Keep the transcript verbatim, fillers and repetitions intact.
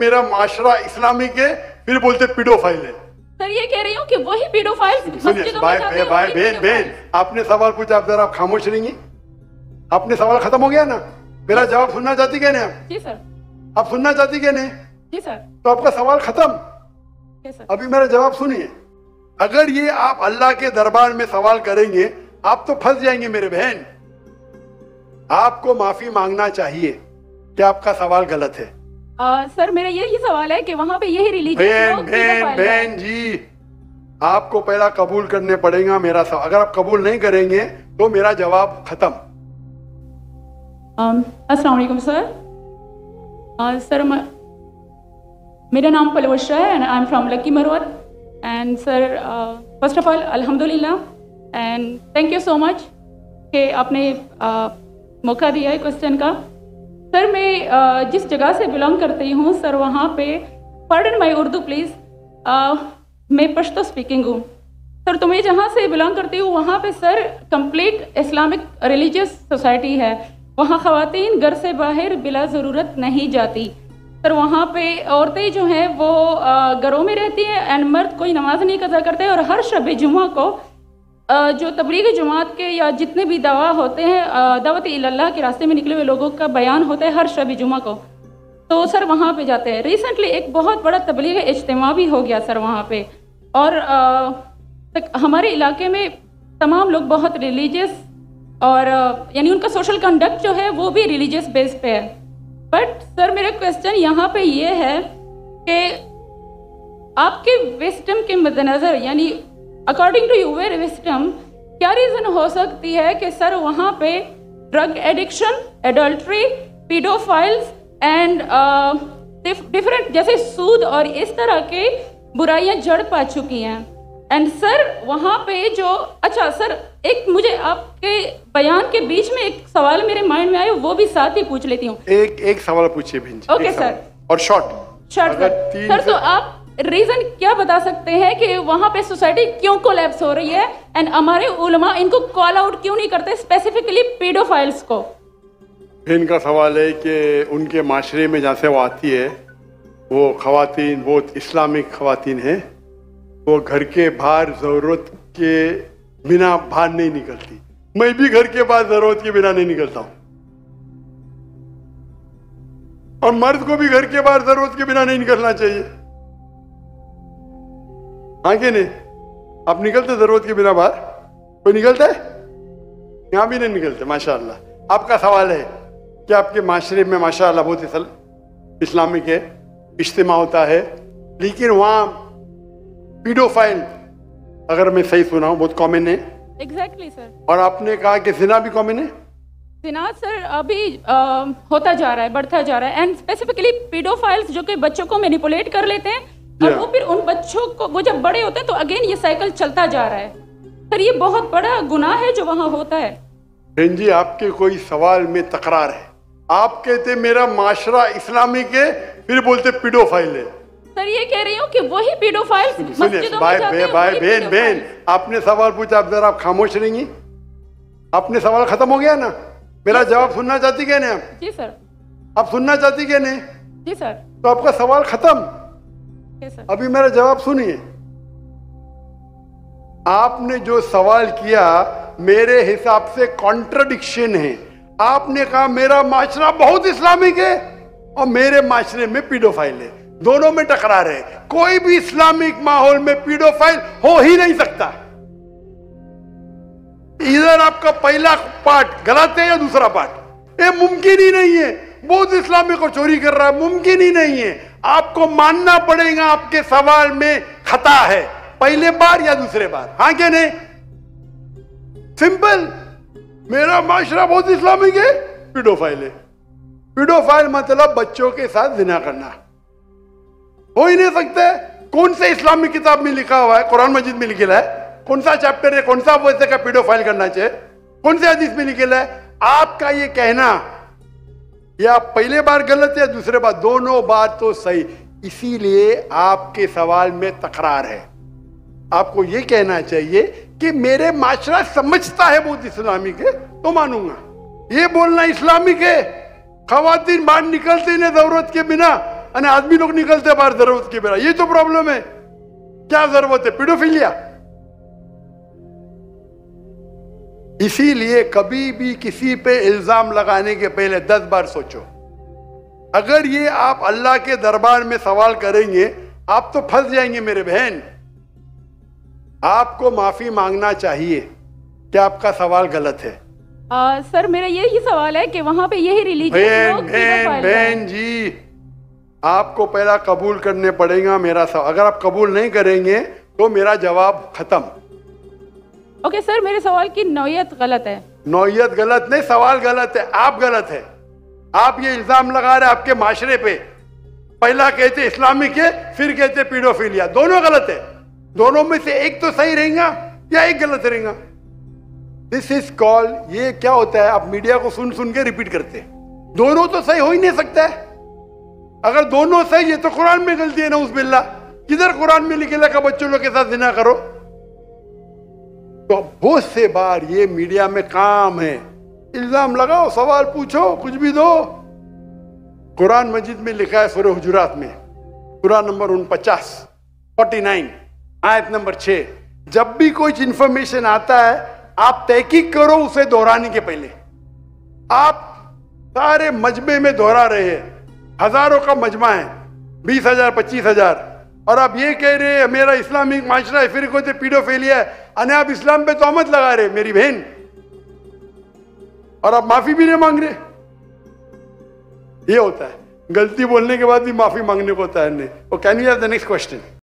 मेरा माशरा इस्लामिक है, फिर बोलते पीडोफाइल है। सर ये कह रही हूँ कि वही पीडोफाइल। सुनिए भाई भाई बहन बहन, आपने सवाल पूछा, आप जरा खामोश रहेंगी? आपने सवाल खत्म हो गया ना? मेरा जवाब सुनना चाहती क्या नहीं आप? जी सर। आप सुनना चाहती क्या नहीं? जी सर। तो आपका सवाल खत्म। जी सर। अभी मेरा जवाब सुनिए। अगर ये आप अल्लाह के दरबार में सवाल करेंगे आप तो फंस जाएंगे मेरे बहन। आपको माफी मांगना चाहिए कि आपका सवाल गलत है। आ, सर मेरा यही सवाल है कि वहाँ पे यही रिलीजन। बहन बहन जी, आपको पहला कबूल करने पड़ेगा मेरा सवाल। अगर आप कबूल नहीं करेंगे तो मेरा जवाब खत्म। अस्सलाम वालेकुम सर। सर मेरा नाम पलवश है and I am from Lakki Marwat. And sir first of all अल्हम्दुलिल्लाह and thank you so much कि आपने uh, मौका दिया है क्वेश्चन का। सर मैं uh, जिस जगह से बिलोंग करती हूँ सर वहाँ पे, pardon my Urdu please, uh, मैं पश्तो स्पीकिंग हूँ सर। तो मैं जहाँ से बिलोंग करती हूँ वहाँ पे sir complete Islamic religious society है। वहाँ ख़वातीन घर से बाहर बिला ज़रूरत नहीं जाती सर। वहाँ पे औरतें जो हैं वो घरों में रहती हैं एंड मर्द कोई नमाज नहीं अदा करते। और हर शब जुम्मा को आ, जो तबलीग जमात के या जितने भी दावा होते हैं दावत इल्लाह के रास्ते में निकले हुए लोगों का बयान होता है हर शब जुम्मा को, तो सर वहाँ पे जाते हैं। रिसेंटली एक बहुत बड़ा तबलीग इज्तिमा भी हो गया सर वहाँ पे। और आ, तक हमारे इलाके में तमाम लोग बहुत रिलीजियस और यानी उनका सोशल कंडक्ट जो है वो भी रिलीजियस बेस पे है। बट सर मेरा क्वेश्चन यहाँ पे ये है कि आपके विस्टम के मद्देनज़र यानी अकॉर्डिंग टू यूर विस्टम क्या रीज़न हो सकती है कि सर वहाँ पे drug addiction, adultery, paedophiles and different जैसे सूद और इस तरह के बुराइयाँ जड़ पा चुकी हैं। एंड सर वहाँ पे जो, अच्छा सर एक मुझे आपके बयान के बीच में एक सवाल मेरे माइंड में आया, वो भी साथ ही पूछ लेती हूँ। एक एक सवाल पूछिए बहन जी। ओके सर, और शॉर्ट शॉर्ट सर। सर तो आप रीजन क्या बता सकते हैं कि वहाँ पे सोसाइटी क्यों कोलैप्स हो रही है एंड हमारे उलमा इनको कॉल आउट क्यों नहीं करते, स्पेसिफिकली पीडोफाइल्स को? इनका सवाल है कि उनके माशरे में जहाँ से वो आती है वो खवातीन बहुत इस्लामिक खवातीन है। वो घर के बाहर ज़रूरत के बिना बाहर नहीं निकलती। मैं भी घर के बाहर ज़रूरत के बिना नहीं निकलता हूं, और मर्द को भी घर के बाहर ज़रूरत के बिना नहीं निकलना चाहिए। हाँ कि नहीं? आप निकलते ज़रूरत के बिना बाहर? कोई निकलता है? यहाँ भी नहीं निकलते माशाल्लाह। आपका सवाल है कि आपके माशरे में माशाल्लाह बहुत इस्लामिक है, इज्तिमा होता है, लेकिन वहाँ पीडोफाइल, अगर मैं सही सुना हूँ, बहुत कॉमन है। Exactly exactly, sir. और आपने कहा कि जिना भी कॉमन है? जिना सर अभी आ, होता जा रहा है, बढ़ता जा रहा है। एंड स्पेसिफिकली पीडोफाइल्स जो कि बच्चों को मैनिपुलेट कर लेते हैं और वो फिर उन बच्चों को वो जब बड़े होते हैं तो अगेन ये साइकिल चलता जा रहा है। सर ये बहुत बड़ा गुनाह है जो वहाँ होता है। बहन जी आपके कोई सवाल में तकरार है। आप कहते मेरा माशरा इस्लामिक है, फिर बोलते पीडोफाइल है। सर ये कह रही हूँ कि वही पीडोफाइल्स मस्जिदों में जाते हैं। भाई बहन बहन, आपने सवाल पूछा, आप जरा आप खामोश रहेंगी? आपने सवाल खत्म हो गया ना? मेरा जवाब सुनना चाहती क्या नहीं आप? जी सर। आप सुनना चाहती क्या नहीं? जी सर। तो आपका सवाल खत्म। जी सर। अभी मेरा जवाब सुनिए। आपने जो सवाल किया मेरे हिसाब से कॉन्ट्रडिक्शन है। आपने कहा मेरा माशरा बहुत इस्लामिक है और मेरे माशरे में पीडोफाइल है, दोनों में टकरार है। कोई भी इस्लामिक माहौल में पीडोफाइल हो ही नहीं सकता। इधर आपका पहला पार्ट गलत है या दूसरा पार्ट? ये मुमकिन ही नहीं है। बहुत इस्लामिक और चोरी कर रहा है, मुमकिन ही नहीं है। आपको मानना पड़ेगा आपके सवाल में खता है, पहले बार या दूसरे बार। हाँ क्या नहीं? सिंपल, मेरा माशरा बहुत इस्लामिक है, पीडोफाइल है। पीडोफाइल मतलब बच्चों के साथ जिना करना, हो ही नहीं सकता है। कौन से इस्लामिक किताब में लिखा हुआ है, कुरान मजीद में लिखा है? कौन सा चैप्टर है, कौन सा वैसे का पीडोफाइल करना चाहिए? कौन से हदीस में लिखा है? आपका ये कहना या पहले बार गलत है दूसरे बार, दोनों बार तो सही। इसीलिए आपके सवाल में तकरार है। आपको ये कहना चाहिए कि मेरे माशरा समझता है बहुत इस्लामिक है तो मानूंगा। ये बोलना इस्लामिक है, खवातीन बाहर निकलती है जरूरत के बिना, अने आदमी लोग निकलते बाहर जरूरत की बेरा, ये तो प्रॉब्लम है। क्या जरूरत है? पीडोफिलिया। इसीलिए कभी भी किसी पे इल्जाम लगाने के पहले दस बार सोचो। अगर ये आप अल्लाह के दरबार में सवाल करेंगे आप तो फंस जाएंगे मेरे बहन। आपको माफी मांगना चाहिए कि आपका सवाल गलत है। आ, सर मेरा यही सवाल है कि वहां पे यही रिलीजन बहन बहन जी आपको पहला कबूल करने पड़ेगा मेरा सवाल। अगर आप कबूल नहीं करेंगे तो मेरा जवाब खत्म। ओके सर, मेरे सवाल की नौयत गलत है। नौयत गलत नहीं, सवाल गलत है, आप गलत है। आप ये इल्जाम लगा रहे आपके माशरे पे, पहला कहते इस्लामिक है फिर कहते पीडोफिलिया, दोनों गलत है। दोनों में से एक तो सही रहेगा या एक गलत रहेगा। दिस इज कॉल्ड, ये क्या होता है आप मीडिया को सुन सुन के रिपीट करते हैं। दोनों तो सही हो ही नहीं सकता है। अगर दोनों सही है तो कुरान में गलती है ना। उस बिल्ला किधर कुरान में लिखे लगा बच्चों लोग के साथ जिना करो। तो बहुत से बार ये मीडिया में काम है, इल्जाम लगाओ, सवाल पूछो, कुछ भी दो। कुरान मजीद में लिखा है सूरह हुजूरात में कुरान नंबर उनपचास फोर्टी नाइन आयत नंबर छः, जब भी कोई इंफॉर्मेशन आता है आप तहकीक करो उसे दोहराने के पहले। आप सारे मजमे में दोहरा रहे हैं, हजारों का मजमा है, बीस हजार पच्चीस हजार, और आप ये कह रहे हैं मेरा इस्लामिक माशरा है फिर कोई पीडोफिलिया है, अने आप इस्लाम पे तोहमत लगा रहे मेरी बहन, और आप माफी भी नहीं मांग रहे। ये होता है गलती बोलने के बाद भी माफी मांगने को होता है। Can you have the next question?